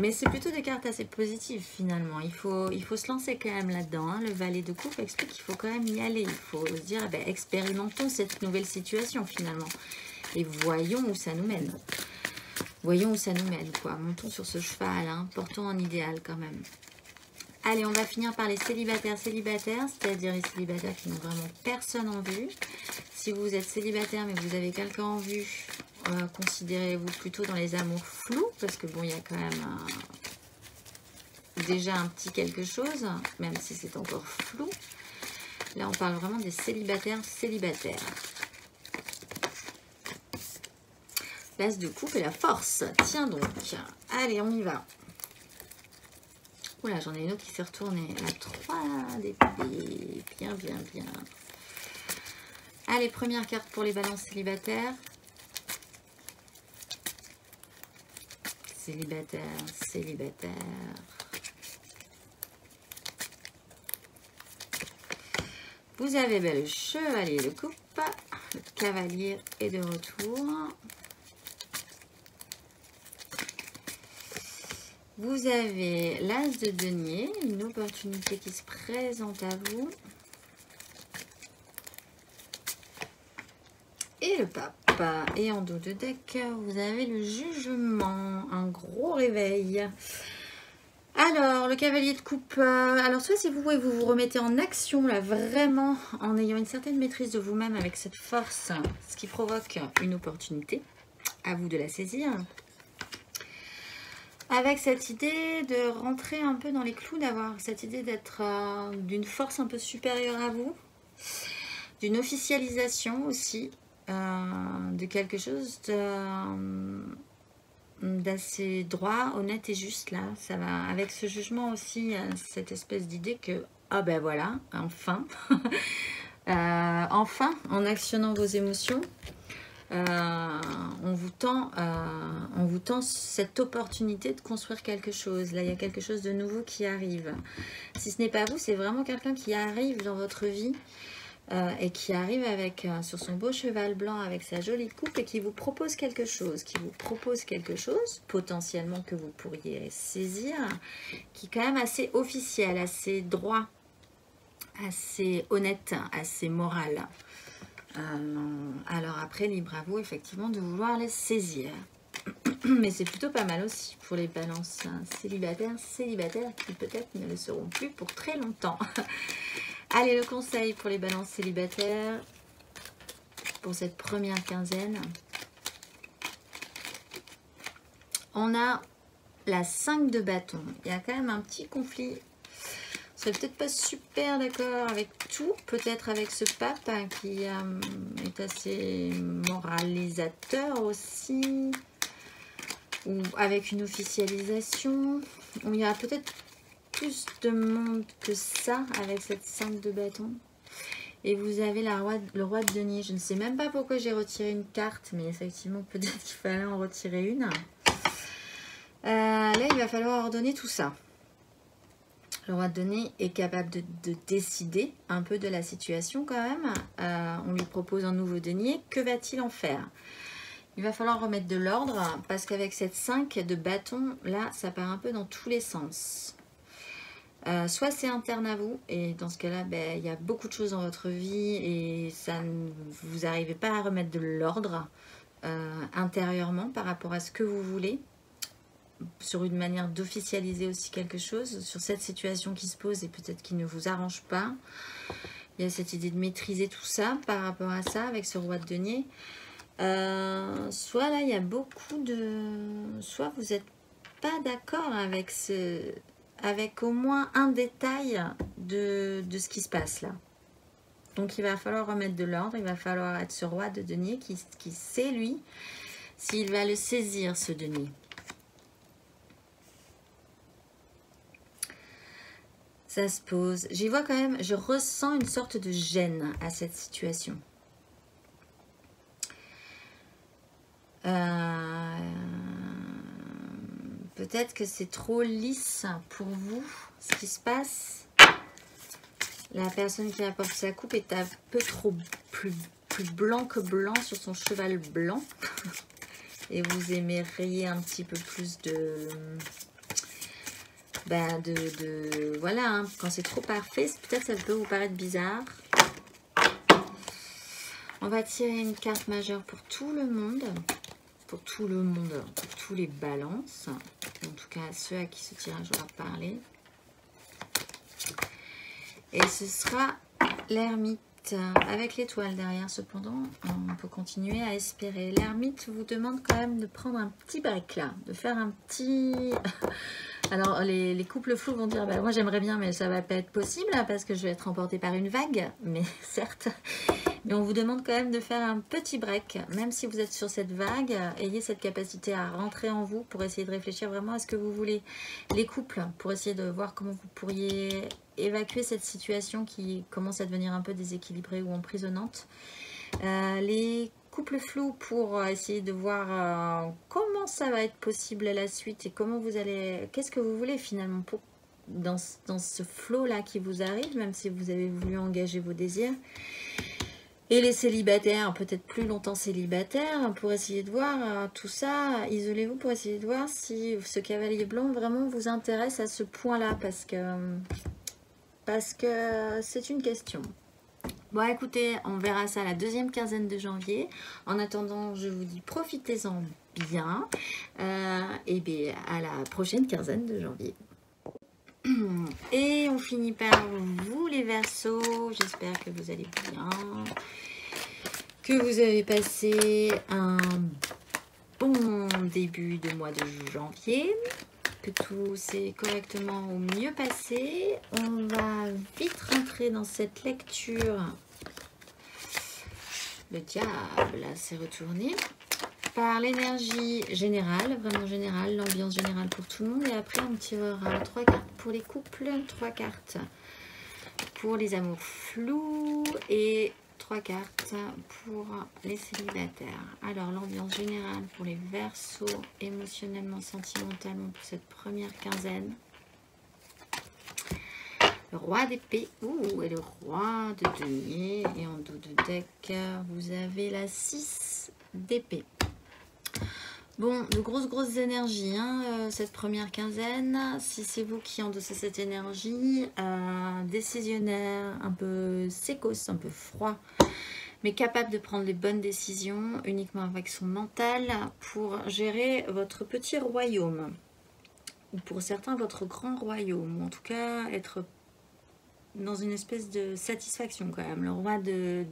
mais c'est plutôt des cartes assez positives finalement. Il faut, il faut se lancer quand même là-dedans, hein. Le valet de coupe explique qu'il faut quand même y aller. Il faut se dire, eh ben, expérimentons cette nouvelle situation finalement. Et voyons où ça nous mène. Voyons où ça nous mène, quoi. Montons sur ce cheval, hein. Portons un idéal quand même. Allez, on va finir par les célibataires, célibataires, c'est-à-dire les célibataires qui n'ont vraiment personne en vue. Si vous êtes célibataire mais vous avez quelqu'un en vue, Euh, considérez-vous plutôt dans les amours flous, parce que bon, il y a quand même un, déjà un petit quelque chose, même si c'est encore flou. Là, on parle vraiment des célibataires, célibataires. L'as de coupe et la force. Tiens donc. Allez, on y va. Oula, j'en ai une autre qui s'est retournée. La trois des pieds. Bien, bien, bien. Allez, première carte pour les balances célibataires. Célibataire, célibataire. Vous avez ben, le chevalier de coupe, le cavalier est de retour. Vous avez l'as de denier, une opportunité qui se présente à vous. Et le pape. Et en dos de deck, vous avez le jugement, un gros réveil. Alors, le cavalier de coupe. Alors, soit c'est vous et vous vous remettez en action, là, vraiment, en ayant une certaine maîtrise de vous-même avec cette force, ce qui provoque une opportunité, à vous de la saisir. Avec cette idée de rentrer un peu dans les clous, d'avoir cette idée d'être euh, d'une force un peu supérieure à vous, d'une officialisation aussi. Euh, de quelque chose d'assez droit, honnête et juste là, ça va avec ce jugement aussi, cette espèce d'idée que ah ben voilà, enfin euh, enfin en actionnant vos émotions euh, on vous tend euh, on vous tend cette opportunité de construire quelque chose. Là il y a quelque chose de nouveau qui arrive, si ce n'est pas vous, c'est vraiment quelqu'un qui arrive dans votre vie. Euh, et qui arrive avec, euh, sur son beau cheval blanc avec sa jolie coupe et qui vous propose quelque chose, qui vous propose quelque chose potentiellement que vous pourriez saisir, qui est quand même assez officiel, assez droit, assez honnête, assez moral. Euh, alors après, libre à vous effectivement de vouloir les saisir. Mais c'est plutôt pas mal aussi pour les balances célibataires, célibataires qui peut-être ne le seront plus pour très longtemps. Allez, le conseil pour les balances célibataires pour cette première quinzaine. On a la cinq de bâton. Il y a quand même un petit conflit. On serait peut-être pas super d'accord avec tout. Peut-être avec ce pape hein, qui euh, est assez moralisateur aussi. Ou avec une officialisation. Où il y a peut-être plus de monde que ça avec cette cinq de bâton. Et vous avez la roi, le roi de denier. Je ne sais même pas pourquoi j'ai retiré une carte, mais effectivement peut-être qu'il fallait en retirer une. Euh, là il va falloir ordonner tout ça. Le roi de denier est capable de, de décider un peu de la situation quand même. Euh, on lui propose un nouveau denier, que va-t-il en faire? Il va falloir remettre de l'ordre parce qu'avec cette cinq de bâton là ça part un peu dans tous les sens. Euh, soit c'est interne à vous et dans ce cas-là, ben, il y a beaucoup de choses dans votre vie et ça ne vous n'arrivez pas à remettre de l'ordre euh, intérieurement par rapport à ce que vous voulez, sur une manière d'officialiser aussi quelque chose, sur cette situation qui se pose et peut-être qui ne vous arrange pas. Il y a cette idée de maîtriser tout ça par rapport à ça avec ce roi de denier. Euh, soit là, il y a beaucoup de... Soit vous n'êtes pas d'accord avec ce... avec au moins un détail de, de ce qui se passe là. Donc il va falloir remettre de l'ordre, il va falloir être ce roi de denier qui, qui sait lui s'il va le saisir ce denier. Ça se pose. J'y vois quand même, je ressens une sorte de gêne à cette situation. Euh... Peut-être que c'est trop lisse pour vous, ce qui se passe. La personne qui apporte sa coupe est un peu trop plus, plus blanc que blanc sur son cheval blanc. Et vous aimeriez un petit peu plus de... Ben de, de voilà, hein, quand c'est trop parfait, peut-être ça peut vous paraître bizarre. On va tirer une carte majeure pour tout le monde. Pour tout le monde, pour tous les balances. En tout cas, ceux à qui ce tirage aura parlé. Et ce sera l'ermite. Avec l'étoile derrière, cependant, on peut continuer à espérer. L'ermite vous demande quand même de prendre un petit break là, de faire un petit... Alors, les, les couples flous vont dire, bah, moi j'aimerais bien, mais ça va pas être possible là, parce que je vais être emportée par une vague, mais certes. Mais on vous demande quand même de faire un petit break, même si vous êtes sur cette vague, ayez cette capacité à rentrer en vous pour essayer de réfléchir vraiment à ce que vous voulez. Les couples, pour essayer de voir comment vous pourriez évacuer cette situation qui commence à devenir un peu déséquilibrée ou emprisonnante. Euh, les couples flous pour essayer de voir euh, comment ça va être possible à la suite et comment vous allez... Qu'est-ce que vous voulez finalement pour, dans, dans ce flot-là qui vous arrive, même si vous avez voulu engager vos désirs. Et les célibataires, peut-être plus longtemps célibataires, pour essayer de voir euh, tout ça, isolez-vous pour essayer de voir si ce cavalier blanc vraiment vous intéresse à ce point-là, parce que parce que c'est une question. Bon, écoutez, on verra ça la deuxième quinzaine de janvier. En attendant, je vous dis profitez-en bien, euh, et bien à la prochaine quinzaine de janvier. Et on finit par vous les Verseaux, j'espère que vous allez bien, que vous avez passé un bon début de mois de janvier, que tout s'est correctement au mieux passé. On va vite rentrer dans cette lecture. Le diable s'est retourné. Par l'énergie générale, vraiment générale, l'ambiance générale pour tout le monde. Et après, on tirera trois cartes pour les couples, trois cartes pour les amours flous et trois cartes pour les célibataires. Alors, l'ambiance générale pour les Verseaux, émotionnellement, sentimentalement, pour cette première quinzaine. Le roi d'épée, ouh, et le roi de denier. Et en dos de deck, vous avez la six d'épée. Bon, de grosses, grosses énergies, hein, euh, cette première quinzaine. Si c'est vous qui endossez cette énergie, euh, décisionnaire, un peu sécosse, un peu froid, mais capable de prendre les bonnes décisions, uniquement avec son mental, pour gérer votre petit royaume. Ou pour certains, votre grand royaume. En tout cas, être dans une espèce de satisfaction quand même. Le roi de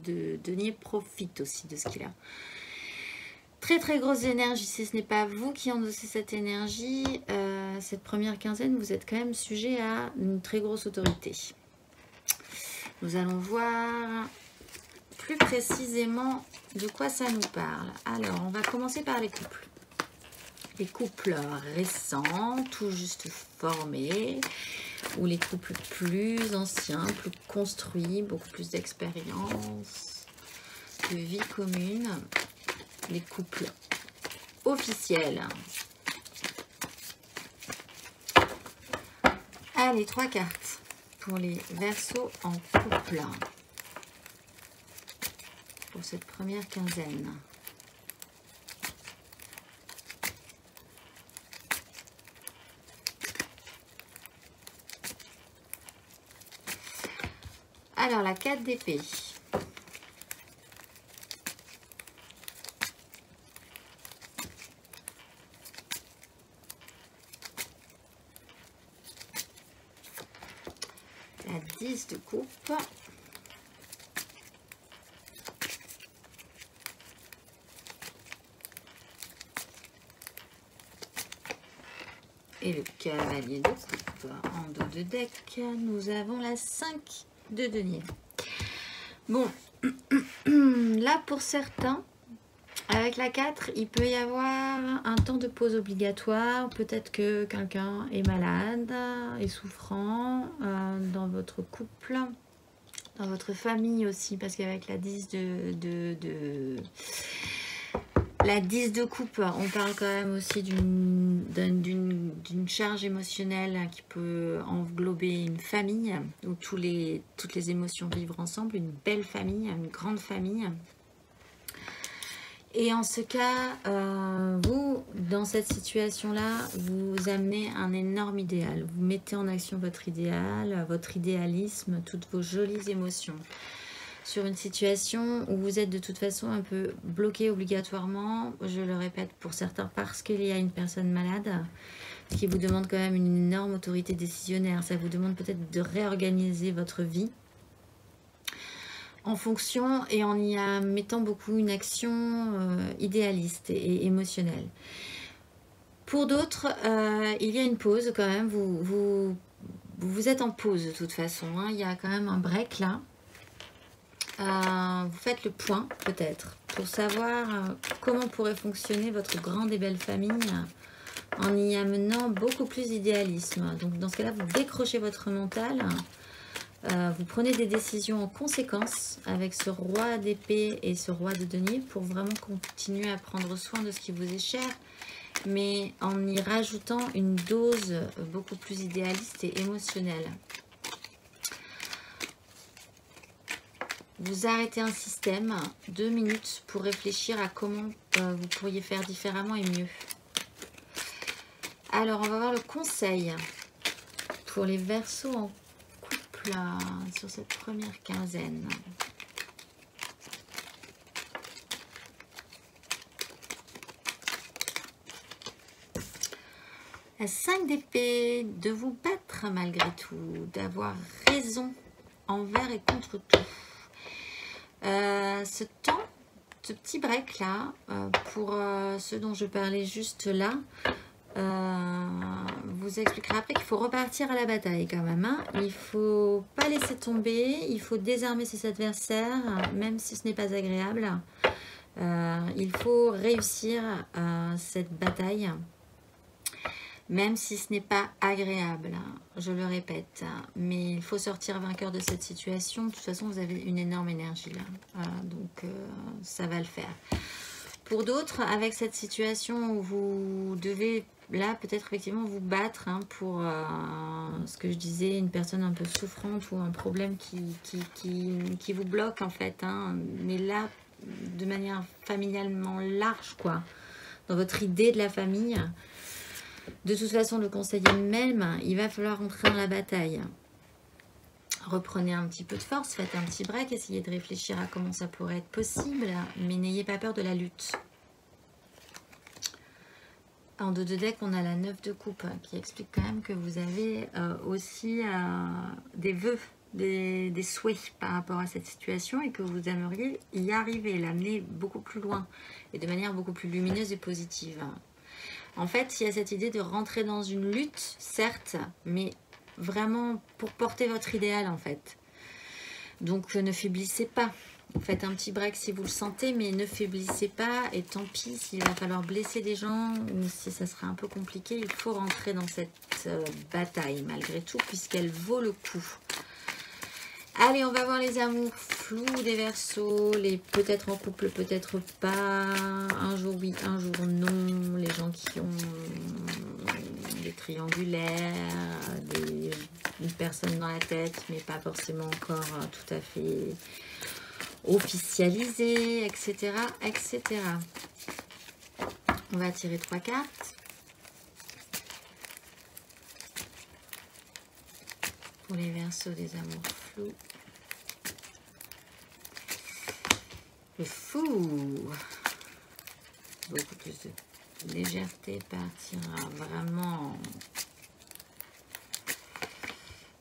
denier profite aussi de ce qu'il a. Très très grosse énergie, si ce n'est pas vous qui endossez cette énergie, euh, cette première quinzaine, vous êtes quand même sujet à une très grosse autorité. Nous allons voir plus précisément de quoi ça nous parle. Alors, on va commencer par les couples. Les couples récents, tout juste formés, ou les couples plus anciens, plus construits, beaucoup plus d'expérience, de vie commune. Les couples officiels. Allez, trois cartes pour les Verseaux en couple. Pour cette première quinzaine. Alors, la quatre d'épée. De coupe, et le cavalier de coupe en dos de deck, nous avons la cinq de denier. Bon, là pour certains, avec la quatre, il peut y avoir un temps de pause obligatoire. Peut-être que quelqu'un est malade, est souffrant euh, dans votre couple, dans votre famille aussi. Parce qu'avec la dix de, de, de, La dix de coupe, on parle quand même aussi d'une charge émotionnelle qui peut englober une famille, où tous les, toutes les émotions vivent ensemble, une belle famille, une grande famille. Et en ce cas, euh, vous, dans cette situation-là, vous amenez un énorme idéal. Vous mettez en action votre idéal, votre idéalisme, toutes vos jolies émotions. Sur une situation où vous êtes de toute façon un peu bloqué obligatoirement, je le répète pour certains, parce qu'il y a une personne malade, ce qui vous demande quand même une énorme autorité décisionnaire. Ça vous demande peut-être de réorganiser votre vie en fonction et en y mettant beaucoup une action euh, idéaliste et, et émotionnelle. Pour d'autres, euh, il y a une pause quand même. Vous, vous, vous êtes en pause de toute façon, hein. Il y a quand même un break là. Euh, vous faites le point peut-être pour savoir euh, comment pourrait fonctionner votre grande et belle famille euh, en y amenant beaucoup plus d'idéalisme. Donc dans ce cas-là, vous décrochez votre mental. Euh, vous prenez des décisions en conséquence avec ce roi d'épée et ce roi de denier pour vraiment continuer à prendre soin de ce qui vous est cher, mais en y rajoutant une dose beaucoup plus idéaliste et émotionnelle. Vous arrêtez un système, deux minutes pour réfléchir à comment euh, vous pourriez faire différemment et mieux. Alors, on va voir le conseil pour les Verseaux en là, sur cette première quinzaine. La cinq d'épée, de vous battre malgré tout, d'avoir raison envers et contre tout. Euh, ce temps, ce petit break là, euh, pour euh, ce dont je parlais juste là, Euh, vous expliquera après qu'il faut repartir à la bataille quand même, hein. Il faut pas laisser tomber, il faut désarmer ses adversaires, même si ce n'est pas agréable. Euh, il faut réussir euh, cette bataille, même si ce n'est pas agréable, je le répète. Mais il faut sortir vainqueur de cette situation. De toute façon, vous avez une énorme énergie là, euh, donc euh, ça va le faire. Pour d'autres, avec cette situation où vous devez, là, peut-être effectivement vous battre hein, pour euh, ce que je disais, une personne un peu souffrante ou un problème qui, qui, qui, qui vous bloque en fait. Hein, mais là, de manière familialement large, quoi, dans votre idée de la famille. De toute façon, le conseiller même, il va falloir entrer dans la bataille. Reprenez un petit peu de force, faites un petit break, essayez de réfléchir à comment ça pourrait être possible, mais n'ayez pas peur de la lutte. En dos de deck, on a la neuf de coupe qui explique quand même que vous avez euh, aussi euh, des vœux, des, des souhaits par rapport à cette situation et que vous aimeriez y arriver, l'amener beaucoup plus loin et de manière beaucoup plus lumineuse et positive. En fait, il y a cette idée de rentrer dans une lutte, certes, mais vraiment pour porter votre idéal en fait. Donc ne faiblissez pas. Faites un petit break si vous le sentez, mais ne faiblissez pas. Et tant pis s'il va falloir blesser des gens ou si ça sera un peu compliqué, il faut rentrer dans cette euh, bataille malgré tout puisqu'elle vaut le coup. Allez, on va voir les amours flous des Verseaux, les peut-être en couple, peut-être pas, un jour oui, un jour non, les gens qui ont des triangulaires, des, une personne dans la tête, mais pas forcément encore tout à fait officialisée, et cetera, et cetera. On va tirer trois cartes. Pour les Verseaux des amours flous. Le fou. Beaucoup plus de légèreté partira vraiment.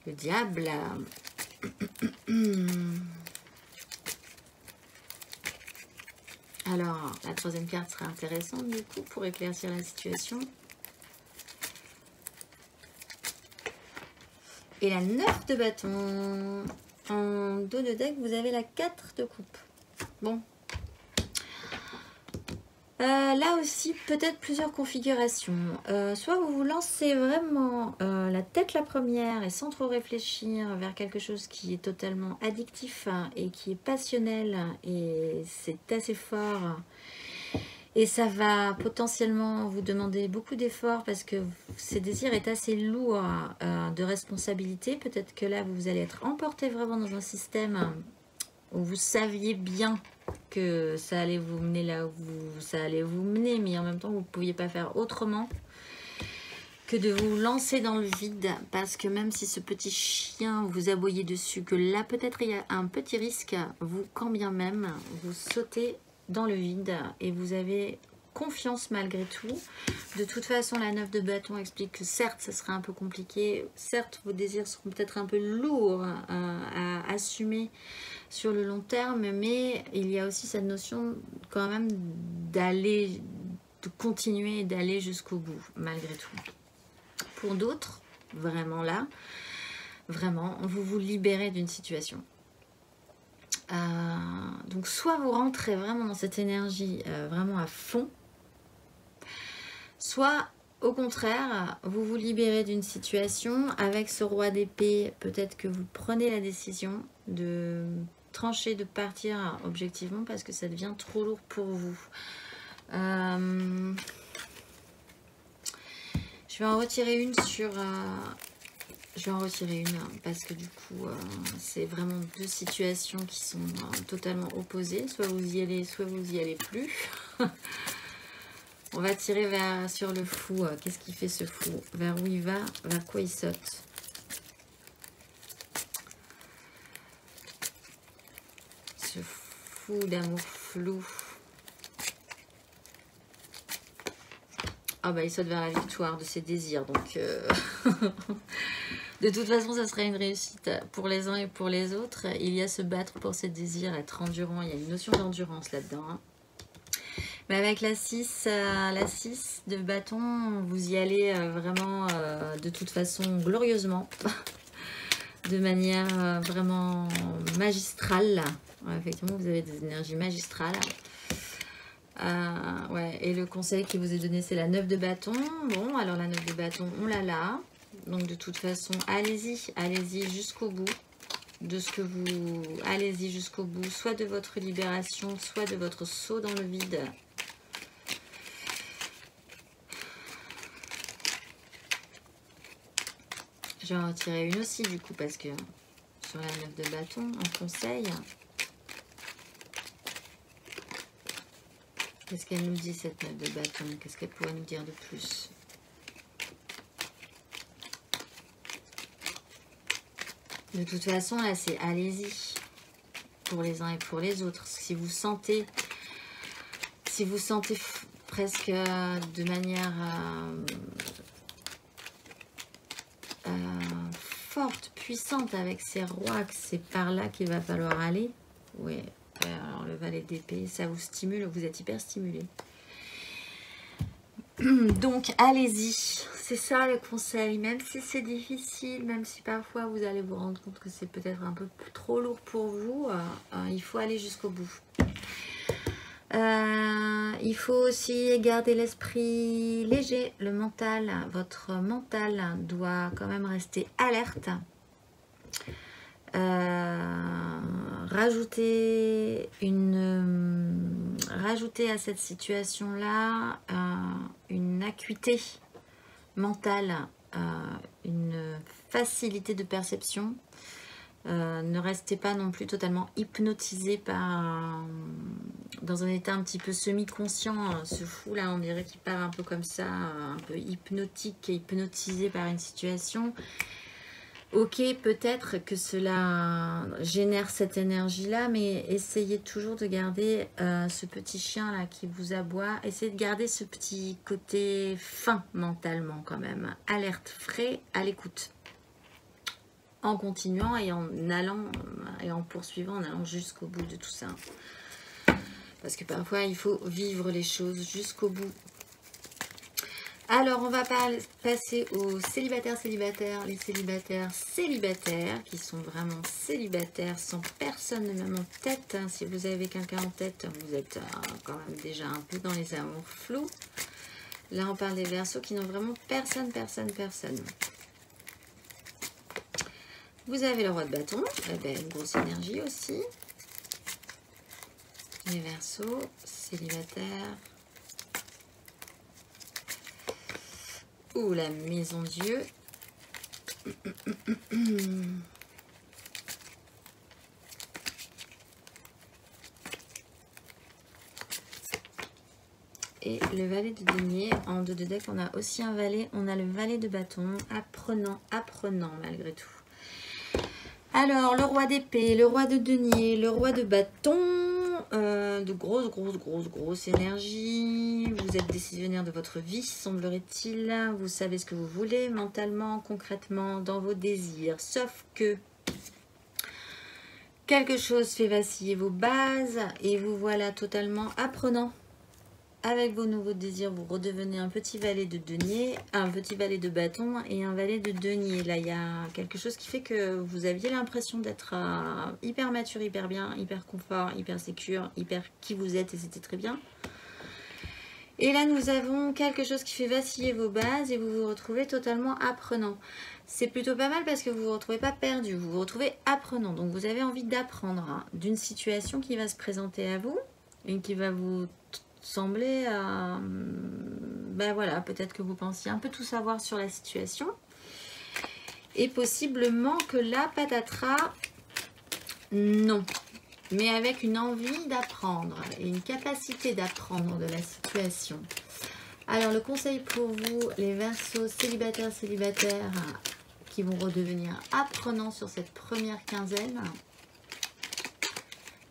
Le diable. Alors, la troisième carte sera intéressante du coup pour éclaircir la situation. Et la neuf de bâton, en dos de deck, vous avez la quatre de coupe. Bon. Euh, là aussi, peut-être plusieurs configurations. Euh, soit vous vous lancez vraiment euh, la tête la première et sans trop réfléchir vers quelque chose qui est totalement addictif et qui est passionnel et c'est assez fort. Et ça va potentiellement vous demander beaucoup d'efforts parce que ce désir est assez lourd euh, de responsabilité. Peut-être que là, vous allez être emporté vraiment dans un système où vous saviez bien que ça allait vous mener là où vous, ça allait vous mener, mais en même temps, vous ne pouviez pas faire autrement que de vous lancer dans le vide. Parce que même si ce petit chien vous aboyez dessus, que là, peut-être il y a un petit risque, vous, quand bien même, vous sautez dans le vide et vous avez confiance malgré tout. De toute façon, la neuf de bâton explique que certes, ça sera un peu compliqué, certes, vos désirs seront peut-être un peu lourds euh, à assumer sur le long terme, mais il y a aussi cette notion quand même d'aller, de continuer et d'aller jusqu'au bout malgré tout. Pour d'autres, vraiment là, vraiment, vous vous libérez d'une situation. Euh, donc soit vous rentrez vraiment dans cette énergie euh, vraiment à fond, soit au contraire vous vous libérez d'une situation. Avec ce roi d'épée, peut-être que vous prenez la décision de trancher, de partir objectivement parce que ça devient trop lourd pour vous. euh, je vais en retirer une sur euh, Je vais en retirer une parce que du coup, euh, c'est vraiment deux situations qui sont euh, totalement opposées. Soit vous y allez, soit vous y allez plus. On va tirer vers, sur le fou. Qu'est-ce qui fait ce fou? Vers où il va? Vers quoi il saute? Ce fou d'amour flou. Ah bah il saute vers la victoire de ses désirs. Donc... Euh... De toute façon, ça serait une réussite pour les uns et pour les autres. Il y a se battre pour ses désirs, être endurant. Il y a une notion d'endurance là-dedans. Hein. Mais avec la six, euh, la six de bâton, vous y allez euh, vraiment euh, de toute façon glorieusement. De manière euh, vraiment magistrale. Ouais, effectivement, vous avez des énergies magistrales. Euh, ouais. Et le conseil qui vous est donné, c'est la neuf de bâton. Bon, alors la neuf de bâton, on l'a là. Donc de toute façon, allez-y, allez-y jusqu'au bout de ce que vous... Allez-y jusqu'au bout, soit de votre libération, soit de votre saut dans le vide. Je vais en retirer une aussi du coup, parce que sur la neuf de bâton, un conseil. Qu'est-ce qu'elle nous dit cette neuf de bâton? Qu'est-ce qu'elle pourrait nous dire de plus? De toute façon, là, c'est allez-y pour les uns et pour les autres. Si vous sentez, si vous sentez presque euh, de manière euh, euh, forte, puissante avec ces rois, que c'est par là qu'il va falloir aller. Oui, alors le valet d'épée, ça vous stimule, vous êtes hyper stimulé. Donc, allez-y. C'est ça le conseil, même si c'est difficile, même si parfois vous allez vous rendre compte que c'est peut-être un peu trop lourd pour vous, euh, euh, il faut aller jusqu'au bout. Euh, il faut aussi garder l'esprit léger, le mental, votre mental doit quand même rester alerte. Euh, rajouter une, euh, rajouter à cette situation-là euh, une acuité mentale, euh, une facilité de perception. Euh, ne restez pas non plus totalement hypnotisé par, euh, dans un état un petit peu semi-conscient. Ce fou là, on dirait qu'il part un peu comme ça, un peu hypnotique et hypnotisé par une situation. Ok, peut-être que cela génère cette énergie-là, mais essayez toujours de garder euh, ce petit chien-là qui vous aboie. Essayez de garder ce petit côté fin mentalement quand même. Alerte, frais, à l'écoute. En continuant et en allant, et en poursuivant, en allant jusqu'au bout de tout ça. Parce que parfois, il faut vivre les choses jusqu'au bout. Alors, on va passer aux célibataires, célibataires, les célibataires, célibataires, qui sont vraiment célibataires, sans personne même en tête. Si vous avez quelqu'un en tête, vous êtes quand même déjà un peu dans les amours flous. Là, on parle des Verseaux qui n'ont vraiment personne, personne, personne. Vous avez le roi de bâton, eh bien, une grosse énergie aussi. Les Verseaux, célibataires, Ouh, la maison Dieu. Et le valet de denier. En deux de deck, on a aussi un valet. On a le valet de bâton. Apprenant, apprenant malgré tout. Alors, le roi d'épée, le roi de denier, le roi de bâton. Euh, de grosses, grosses, grosses, grosses énergies. Vous êtes décisionnaire de votre vie, semblerait-il. Vous savez ce que vous voulez mentalement, concrètement, dans vos désirs. Sauf que... quelque chose fait vaciller vos bases et vous voilà totalement apprenant. Avec vos nouveaux désirs, vous redevenez un petit valet de denier, un petit valet de bâton et un valet de denier. Là, il y a quelque chose qui fait que vous aviez l'impression d'être euh, hyper mature, hyper bien, hyper confort, hyper sécure, hyper qui vous êtes et c'était très bien. Et là, nous avons quelque chose qui fait vaciller vos bases et vous vous retrouvez totalement apprenant. C'est plutôt pas mal parce que vous ne vous retrouvez pas perdu, vous vous retrouvez apprenant. Donc, vous avez envie d'apprendre hein, d'une situation qui va se présenter à vous et qui va vous... semblait, euh, ben voilà, peut-être que vous pensiez un peu tout savoir sur la situation et possiblement que là, patatras, non, mais avec une envie d'apprendre et une capacité d'apprendre de la situation. Alors, le conseil pour vous, les Verseaux célibataires, célibataires qui vont redevenir apprenants sur cette première quinzaine,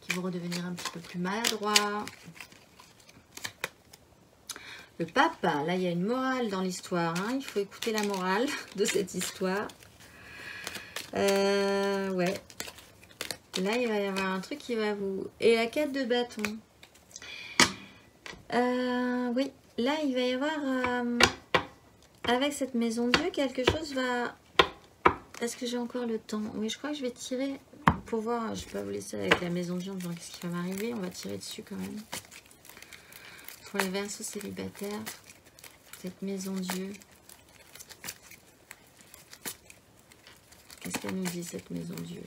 qui vont redevenir un petit peu plus maladroits. Le papa, là il y a une morale dans l'histoire, hein. Il faut écouter la morale de cette histoire. Euh, ouais, là il va y avoir un truc qui va vous... Et la quête de bâton. Euh, oui, là il va y avoir, euh, avec cette maison Dieu, quelque chose va... Est-ce que j'ai encore le temps? Oui, je crois que je vais tirer pour voir, je ne vais pas vous laisser avec la maison Dieu en disant qu'est-ce qui va m'arriver, on va tirer dessus quand même. Pour les Verseaux célibataires, cette maison Dieu, qu'est-ce qu'elle nous dit cette maison Dieu?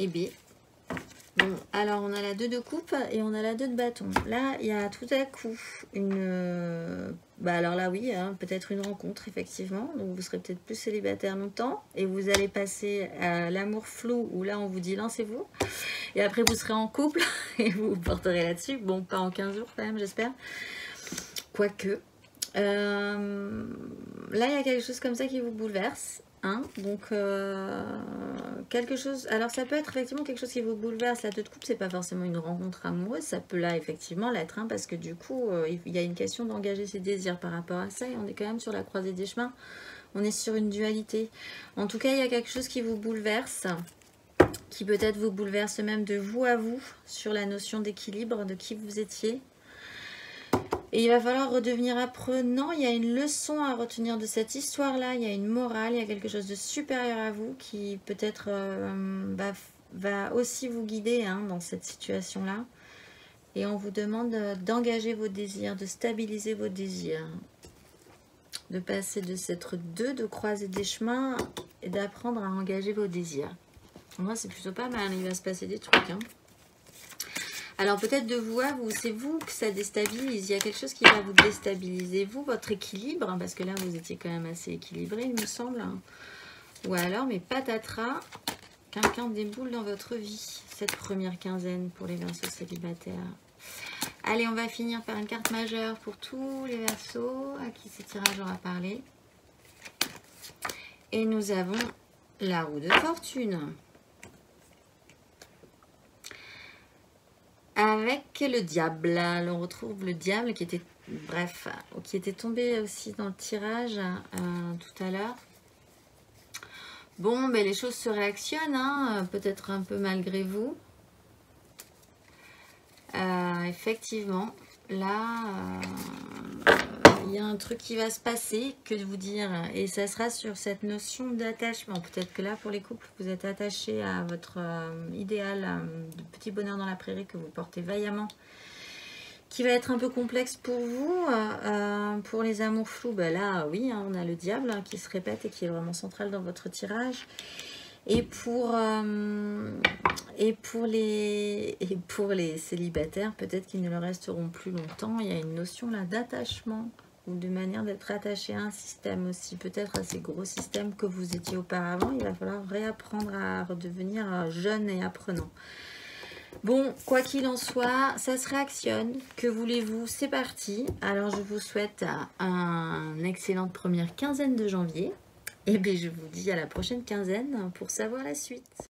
Eh bien, bon, alors on a la deux de coupe et on a la deux de bâton. Là, il y a tout à coup une... Bah alors là oui, hein, peut-être une rencontre effectivement, donc vous serez peut-être plus célibataire longtemps et vous allez passer à l'amour flou où là on vous dit lancez-vous et après vous serez en couple et vous vous porterez là-dessus, bon pas en quinze jours quand même j'espère, quoique, euh, là il y a quelque chose comme ça qui vous bouleverse, hein, donc euh, quelque chose, alors ça peut être effectivement quelque chose qui vous bouleverse, la deux de coupe c'est pas forcément une rencontre amoureuse, ça peut là effectivement l'être, hein, parce que du coup euh, il y a une question d'engager ses désirs par rapport à ça et on est quand même sur la croisée des chemins, on est sur une dualité, en tout cas il y a quelque chose qui vous bouleverse, qui peut-être vous bouleverse même de vous à vous, sur la notion d'équilibre de qui vous étiez. Et il va falloir redevenir apprenant, il y a une leçon à retenir de cette histoire-là, il y a une morale, il y a quelque chose de supérieur à vous qui peut-être euh, bah, va aussi vous guider hein, dans cette situation-là. Et on vous demande d'engager vos désirs, de stabiliser vos désirs, de passer de cette deux, de croiser des chemins et d'apprendre à engager vos désirs. Moi, c'est plutôt pas mal, il va se passer des trucs, hein. Alors peut-être de vous à vous, c'est vous que ça déstabilise, il y a quelque chose qui va vous déstabiliser, vous, votre équilibre, hein, parce que là vous étiez quand même assez équilibré il me semble, hein. Ou alors, mais patatras, quelqu'un déboule dans votre vie, cette première quinzaine pour les Verseaux célibataires. Allez, on va finir par une carte majeure pour tous les Verseaux à qui ces tirages aura parlé. Et nous avons la roue de fortune. Avec le diable, là, on retrouve le diable qui était, bref, qui était tombé aussi dans le tirage euh, tout à l'heure. Bon, ben les choses se réactionnent, hein, peut-être un peu malgré vous. Euh, effectivement, là, il euh, y a un truc qui va se passer, que de vous dire, et ça sera sur cette notion d'attachement. Peut-être que là, pour les couples, vous êtes attachés à votre euh, idéal euh, de petit bonheur dans la prairie que vous portez vaillamment, qui va être un peu complexe pour vous. Euh, pour les amours flous, ben là, oui, hein, on a le diable hein, qui se répète et qui est vraiment central dans votre tirage. Et pour euh, et pour les, et pour les célibataires, peut-être qu'ils ne le resteront plus longtemps. Il y a une notion là d'attachement ou de manière d'être attaché à un système aussi, peut-être à ces gros systèmes que vous étiez auparavant. Il va falloir réapprendre à redevenir jeune et apprenant. Bon, quoi qu'il en soit, ça se réactionne. Que voulez-vous? C'est parti. Alors, je vous souhaite une excellente première quinzaine de janvier. Et bien, je vous dis à la prochaine quinzaine pour savoir la suite.